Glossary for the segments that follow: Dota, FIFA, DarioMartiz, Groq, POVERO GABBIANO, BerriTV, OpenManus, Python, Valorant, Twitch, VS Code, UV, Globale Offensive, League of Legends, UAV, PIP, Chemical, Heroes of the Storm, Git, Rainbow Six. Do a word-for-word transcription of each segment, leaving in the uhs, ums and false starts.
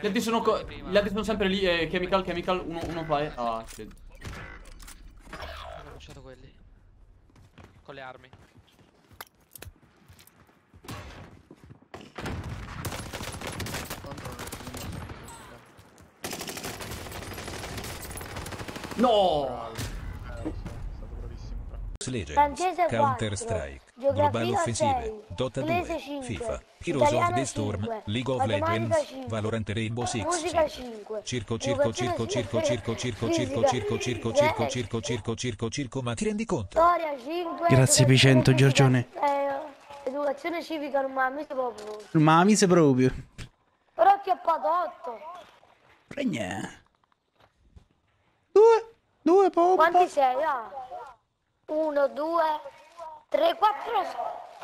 Gli altri sono, gli altri sono sempre lì. eh, Chemical, Chemical, uno, uno qua è... Ah, shit. Hanno lasciato quelli con le armi. No! Legends, Counter Strike, Globale Offensive, Dota due, FIFA, Heroes of the Storm, League of Legends, Valorant, Rainbow Six, circo circo circo circo circo circo circo circo circo circo circo circo circo circo. Ma ti rendi conto? Grazie Picento, Giorgione. Educazione civica non mi ha messo proprio. Non mi ha messo proprio. Però ho chiappato otto. Pregna. Due, due poco. Quanti sei? Ah. uno, due, tre, quattro,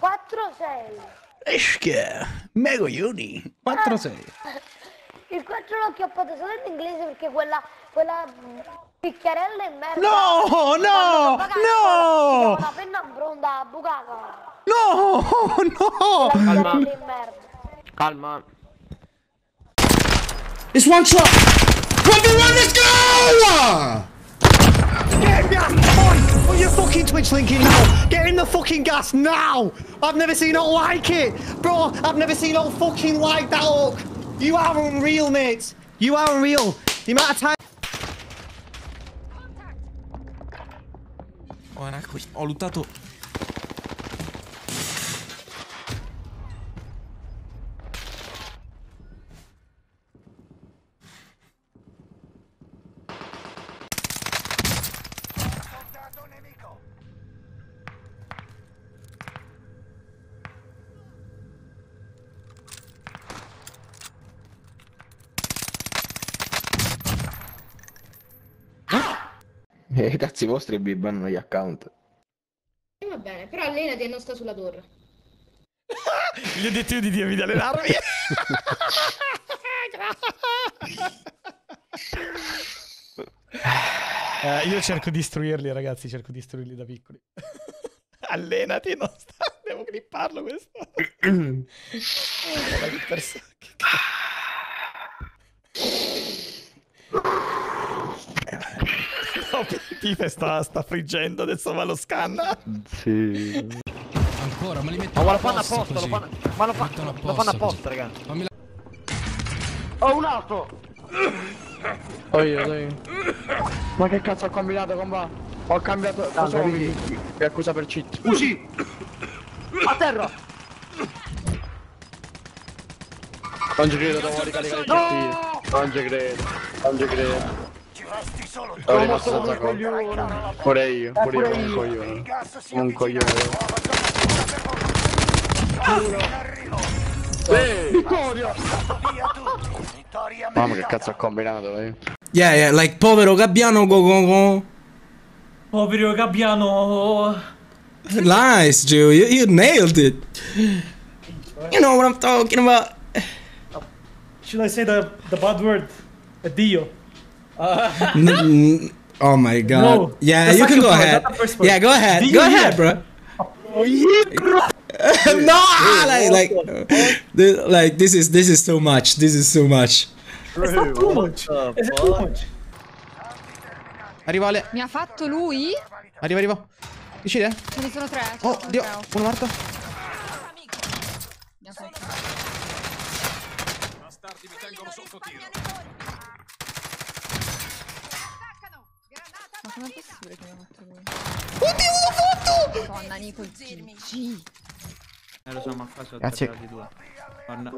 quattro, sei. Esca, me coglioni, quattro, sei. Il quattro l'ho chiappato solo in inglese perché quella, quella picchiarella è merda. No, no, no. Una penna bronda bucata. No, no. Calma. Calma. It's one shot. one v one, let's go! Get gas! On! Put your fucking Twitch link in now! Get in the fucking gas now! I've never seen it like it! Bro, I've never seen it fucking like that look! You are unreal, mate! You are unreal! The amount of time... Oh, era qui. Ho lottato... I cazzi vostri vi bannano gli account. Va bene, però allenati e non sta sulla torre. Gli ho detto io di dirmi di allenarmi. eh, io cerco di istruirli, ragazzi, cerco di istruirli da piccoli. Allenati, non sta... Devo clipparlo questo. Oh, che persona, che Tifa sta, sta friggendo, adesso va lo scanna. Sì. Ancora, ma li metto. Ma lo fanno apposta, lo fanno. Ma lo fanno, lo fanno apposta, raga. La... Oh, un altro! Oh io, dai. Ma che cazzo ho combinato con va? Ho cambiato. Cosa mi accusa per cheat? Usi! A terra! Non ci credo, devo ricaricare i gettini. Non ci credo, non ci credo. Sono rimasto senza colpa. Pure io, pure io un coglione. Un coglione. Vittoria! Mamma che cazzo ha combinato, eh? Yeah, yeah, like povero Gabbiano go go go. Povero Gabbiano. Nice, Gio, you, you nailed it. You know what I'm talking about. Should I say the, the bad word? Addio. Uh, oh my god. No, yeah, you can go ahead. Yeah, go ahead. Did go ahead, bro. Oh, yeah, bro. No, like like this, like this is this is too much. This is too much. It's not too much. It's too much. Arriva Ale. Mi ha fatto lui? Arriva, arriva. Uccide. Ce ne sono tre. Oh, Dio, uno morto. Mi ha fatto. Bastardi mi tengono sotto tiro. Ma com'è possibile che l'ha fatto lui? Oddio, l'ho fatto! Madonna, Nico, G G. Eh, lo so, ma qua sono attaccati due. Madonna.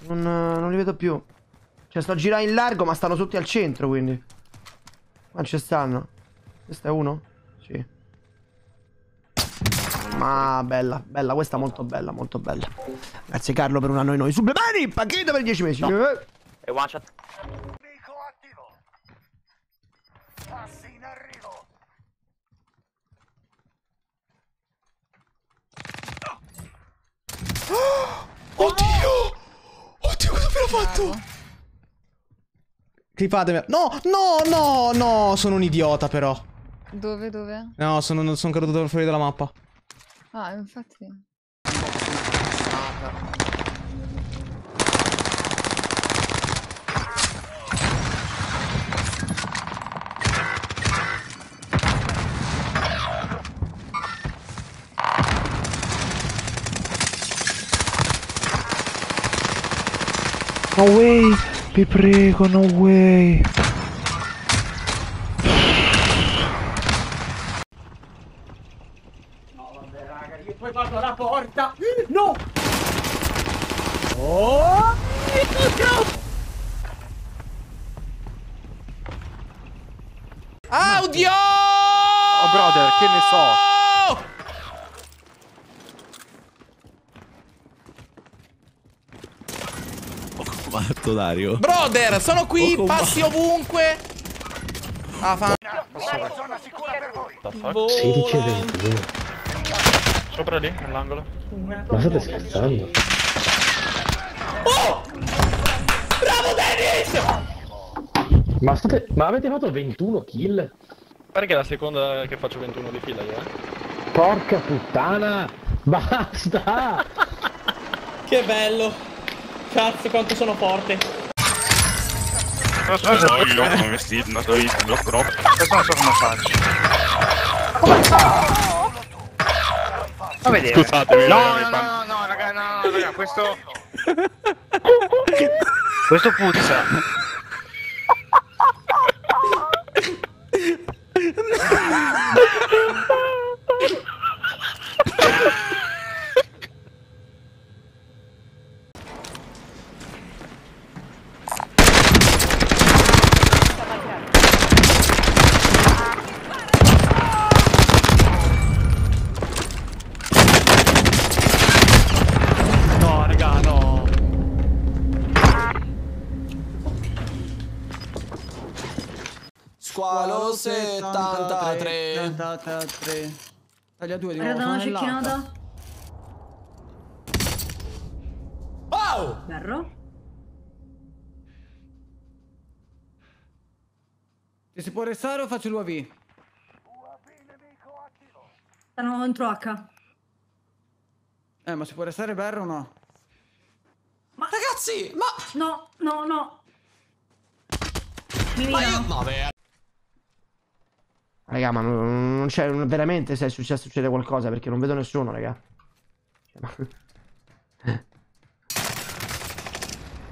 Non, non li vedo più. Cioè, sto girando in largo, ma stanno tutti al centro, quindi. Ma ci stanno. Questo è uno? Sì. Ma bella, bella, questa molto bella, molto bella. Grazie Carlo per un anno e noi. Sub bene, pacchetto per dieci mesi. No. E one shot. Passi in arrivo. Oh, oddio! Oddio, cosa abbiamo fatto? Clipatemi. No, no, no, no, sono un idiota però. Dove, dove? No, sono, sono caduto fuori dalla mappa. Ah, infatti. No way, vi prego, no way. No vabbè raga, io poi vado alla porta. No! Oh mio! Audio! Oh brother, che ne so? Matto Dario. Brother, sono qui, oh, passi ovunque. Ah, fa. Zona sicura per voi. sedici e venti. Sopra lì, nell'angolo. Ma state scherzando? Oh! Bravo Dennis! Ma state, ma avete fatto ventuno kill? Pare che è la seconda che faccio ventuno di fila io, eh. Porca puttana! Basta! Che bello! Cazzo quanto sono forte. Cosa sono io? Non mi sti dando il blocco rock. Cosa non so come faccio. Ma vedete. Scusatemi. No, no, no, no, raga, no, no, raga, questo questo puzza. Squalo settantatré. settantatré. Taglia due di nuovo. Guarda una cicchionata. Wow! Berro. Ci si può restare o faccio l'U A V? U A V nemico attivo. Stanno contro H. Eh, ma si può restare Berro o no? Ma ragazzi, ma... No, no, no. Mi ma io... No, vero. Raga, ma non, non c'è veramente, se è successo succede qualcosa, perché non vedo nessuno, raga.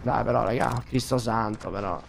Dai però, raga, Cristo santo però.